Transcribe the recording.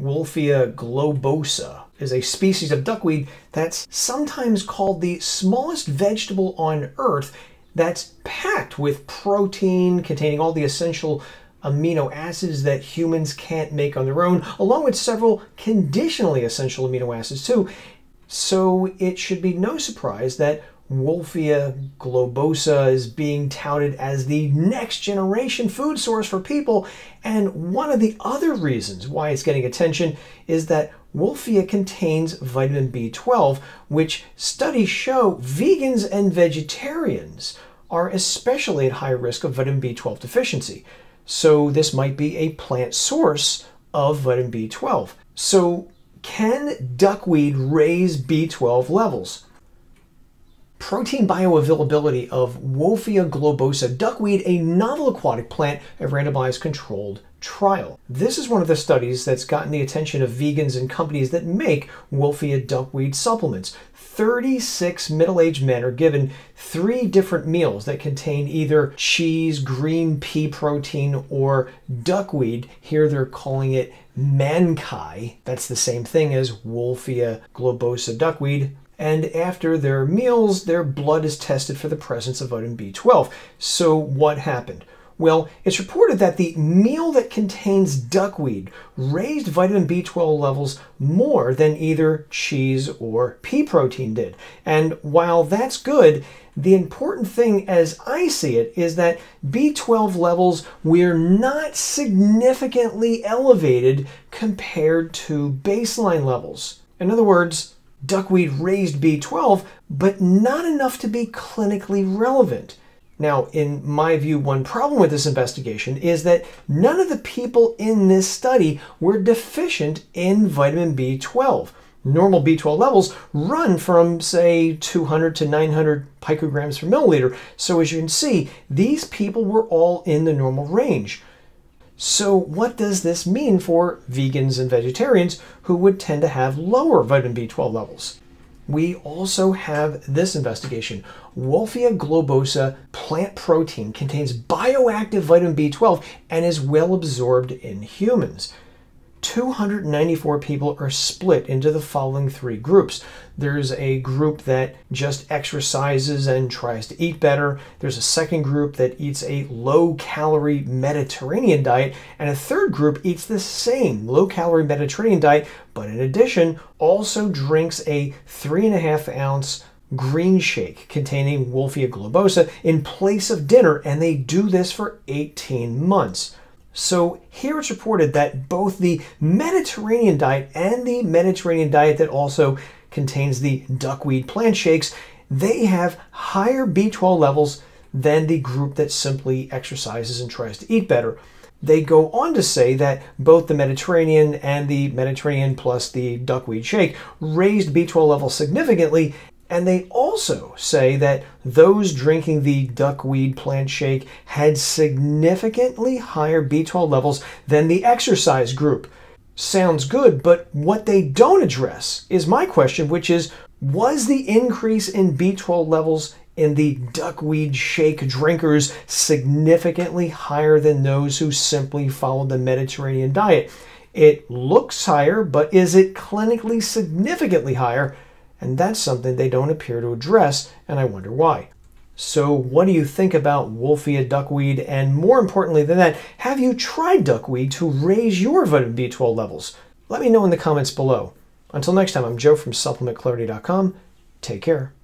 Wolffia globosa is a species of duckweed that's sometimes called the smallest vegetable on Earth, that's packed with protein containing all the essential amino acids that humans can't make on their own, along with several conditionally essential amino acids too. So it should be no surprise that Wolffia globosa is being touted as the next generation food source for people, and one of the other reasons why it's getting attention is that Wolffia contains vitamin B12, which studies show vegans and vegetarians are especially at high risk of vitamin B12 deficiency. So this might be a plant source of vitamin B12. So can duckweed raise B12 levels? Protein bioavailability of Wolffia globosa duckweed, a novel aquatic plant, a randomized controlled trial. This is one of the studies that's gotten the attention of vegans and companies that make Wolffia duckweed supplements. 36 middle-aged men are given 3 different meals that contain either cheese, green pea protein, or duckweed. Here they're calling it mankai. That's the same thing as Wolffia globosa duckweed. And after their meals, their blood is tested for the presence of vitamin B12. So what happened? Well, it's reported that the meal that contains duckweed raised vitamin B12 levels more than either cheese or pea protein did. And while that's good, the important thing as I see it is that B12 levels were not significantly elevated compared to baseline levels. In other words, duckweed raised B12, but not enough to be clinically relevant. Now, in my view, one problem with this investigation is that none of the people in this study were deficient in vitamin B12. Normal B12 levels run from, say, 200 to 900 picograms per milliliter. So as you can see, these people were all in the normal range. So what does this mean for vegans and vegetarians who would tend to have lower vitamin B12 levels? We also have this investigation. Wolffia globosa plant protein contains bioactive vitamin B12 and is well absorbed in humans. 294 people are split into the following 3 groups. There's a group that just exercises and tries to eat better. There's a second group that eats a low-calorie Mediterranean diet. And a third group eats the same low-calorie Mediterranean diet, but in addition, also drinks a 3.5-ounce green shake containing Wolffia globosa in place of dinner, and they do this for 18 months. So here it's reported that both the Mediterranean diet and the Mediterranean diet that also contains the duckweed plant shakes, they have higher B12 levels than the group that simply exercises and tries to eat better. They go on to say that both the Mediterranean and the Mediterranean plus the duckweed shake raised B12 levels significantly. And they also say that those drinking the duckweed plant shake had significantly higher B12 levels than the exercise group. Sounds good, but what they don't address is my question, which is, was the increase in B12 levels in the duckweed shake drinkers significantly higher than those who simply followed the Mediterranean diet? It looks higher, but is it clinically significantly higher? And that's something they don't appear to address, and I wonder why. So what do you think about Wolffia duckweed? And more importantly than that, have you tried duckweed to raise your vitamin B12 levels? Let me know in the comments below. Until next time, I'm Joe from SupplementClarity.com. Take care.